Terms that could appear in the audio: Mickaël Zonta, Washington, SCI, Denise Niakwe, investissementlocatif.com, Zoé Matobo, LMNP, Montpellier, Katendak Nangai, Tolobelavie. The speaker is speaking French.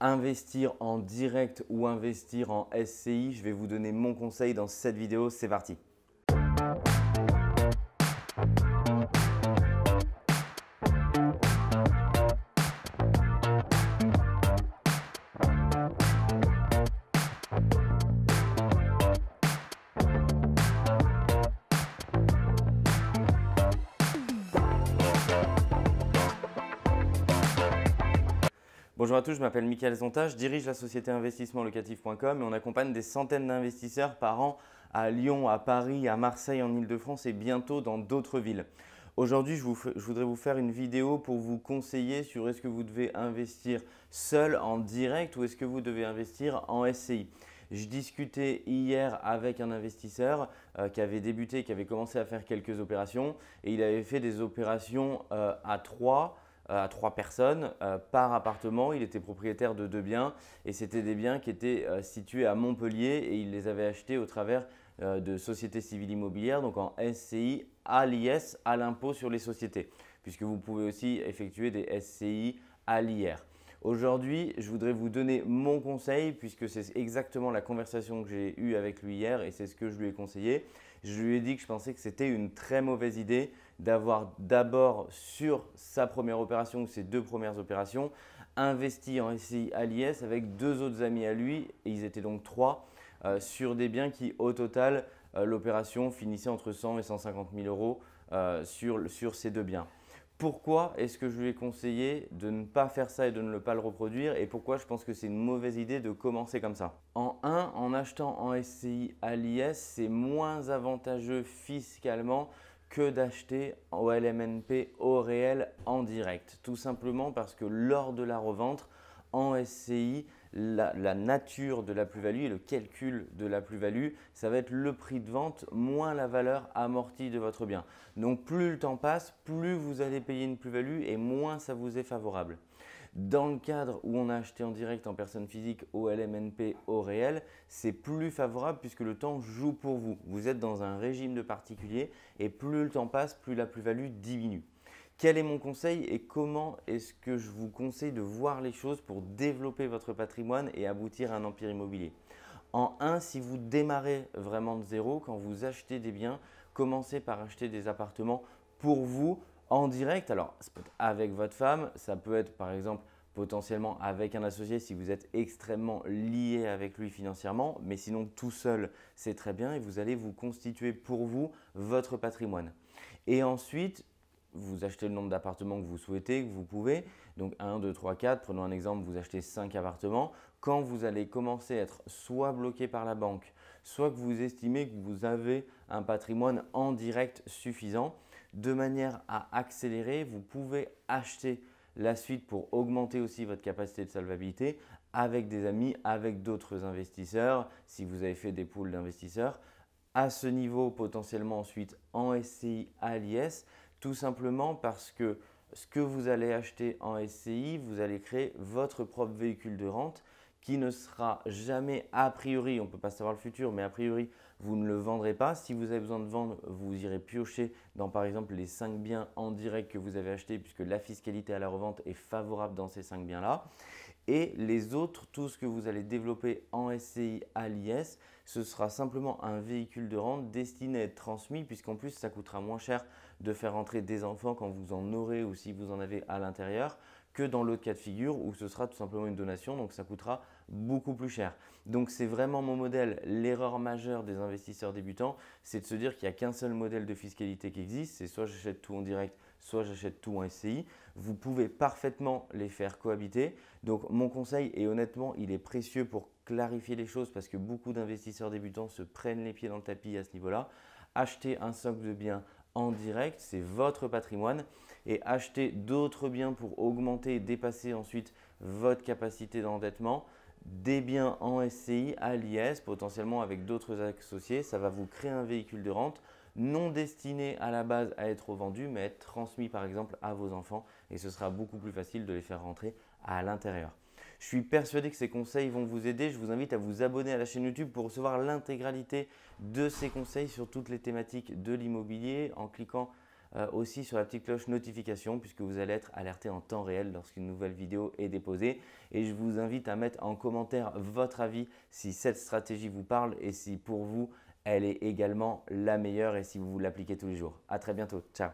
investir en direct ou investir en SCI, je vais vous donner mon conseil dans cette vidéo. C'est parti. Bonjour à tous, je m'appelle Mickaël Zonta, je dirige la société investissementlocatif.com et on accompagne des centaines d'investisseurs par an à Lyon, à Paris, à Marseille, en Ile-de-France et bientôt dans d'autres villes. Aujourd'hui, je voudrais vous faire une vidéo pour vous conseiller sur est-ce que vous devez investir seul en direct ou est-ce que vous devez investir en SCI. Je discutais hier avec un investisseur qui avait débuté, qui avait commencé à faire quelques opérations et il avait fait des opérations à trois personnes par appartement. Il était propriétaire de 2 biens et c'était des biens qui étaient situés à Montpellier et il les avait achetés au travers de sociétés civiles immobilières, donc en SCI à l'IS, à l'impôt sur les sociétés, puisque vous pouvez aussi effectuer des SCI à l'IR. Aujourd'hui, je voudrais vous donner mon conseil puisque c'est exactement la conversation que j'ai eue avec lui hier et c'est ce que je lui ai conseillé. Je lui ai dit que je pensais que c'était une très mauvaise idée d'avoir d'abord sur sa première opération ou ses 2 premières opérations investi en SCI à l'IS avec 2 autres amis à lui, et ils étaient donc 3, sur des biens qui au total l'opération finissait entre 100 et 150 000 euros sur ces 2 biens. Pourquoi est-ce que je lui ai conseillé de ne pas faire ça et de ne pas le reproduire, et pourquoi je pense que c'est une mauvaise idée de commencer comme ça? En 1, en achetant en SCI à l'IS, c'est moins avantageux fiscalement que d'acheter au LMNP au réel en direct. Tout simplement parce que lors de la revente, en SCI, la nature de la plus-value et le calcul de la plus-value, ça va être le prix de vente moins la valeur amortie de votre bien. Donc plus le temps passe, plus vous allez payer une plus-value et moins ça vous est favorable. Dans le cadre où on a acheté en direct en personne physique au LMNP au réel, c'est plus favorable puisque le temps joue pour vous. Vous êtes dans un régime de particulier et plus le temps passe, plus la plus-value diminue. Quel est mon conseil et comment est-ce que je vous conseille de voir les choses pour développer votre patrimoine et aboutir à un empire immobilier? En 1, si vous démarrez vraiment de zéro, quand vous achetez des biens, commencez par acheter des appartements pour vous en direct. Alors, ça peut être avec votre femme, ça peut être par exemple potentiellement avec un associé si vous êtes extrêmement lié avec lui financièrement, mais sinon tout seul, c'est très bien et vous allez vous constituer pour vous votre patrimoine. Et ensuite, vous achetez le nombre d'appartements que vous souhaitez, que vous pouvez. Donc 1, 2, 3, 4, prenons un exemple, vous achetez 5 appartements. Quand vous allez commencer à être soit bloqué par la banque, soit que vous estimez que vous avez un patrimoine en direct suffisant, de manière à accélérer, vous pouvez acheter la suite pour augmenter aussi votre capacité de solvabilité avec des amis, avec d'autres investisseurs, si vous avez fait des pools d'investisseurs. À ce niveau, potentiellement ensuite en SCI à l'IS, tout simplement parce que ce que vous allez acheter en SCI, vous allez créer votre propre véhicule de rente qui ne sera jamais a priori, on ne peut pas savoir le futur, mais a priori, vous ne le vendrez pas. Si vous avez besoin de vendre, vous irez piocher dans par exemple les 5 biens en direct que vous avez achetés puisque la fiscalité à la revente est favorable dans ces 5 biens-là. Et les autres, tout ce que vous allez développer en SCI à l'IS, ce sera simplement un véhicule de rente destiné à être transmis puisqu'en plus, ça coûtera moins cher de faire entrer des enfants quand vous en aurez ou si vous en avez à l'intérieur que dans l'autre cas de figure où ce sera tout simplement une donation, donc ça coûtera beaucoup plus cher. Donc c'est vraiment mon modèle. L'erreur majeure des investisseurs débutants, c'est de se dire qu'il n'y a qu'un seul modèle de fiscalité qui existe, c'est soit j'achète tout en direct, soit j'achète tout en SCI. Vous pouvez parfaitement les faire cohabiter. Donc mon conseil, et honnêtement il est précieux pour clarifier les choses parce que beaucoup d'investisseurs débutants se prennent les pieds dans le tapis à ce niveau-là, achetez un socle de biens en direct, c'est votre patrimoine, et acheter d'autres biens pour augmenter et dépasser ensuite votre capacité d'endettement, des biens en SCI à l'IS, potentiellement avec d'autres associés, ça va vous créer un véhicule de rente non destiné à la base à être vendu mais à être transmis par exemple à vos enfants et ce sera beaucoup plus facile de les faire rentrer à l'intérieur. Je suis persuadé que ces conseils vont vous aider. Je vous invite à vous abonner à la chaîne YouTube pour recevoir l'intégralité de ces conseils sur toutes les thématiques de l'immobilier en cliquant aussi sur la petite cloche notification puisque vous allez être alerté en temps réel lorsqu'une nouvelle vidéo est déposée. Et je vous invite à mettre en commentaire votre avis si cette stratégie vous parle et si pour vous, elle est également la meilleure et si vous l'appliquez tous les jours. À très bientôt. Ciao.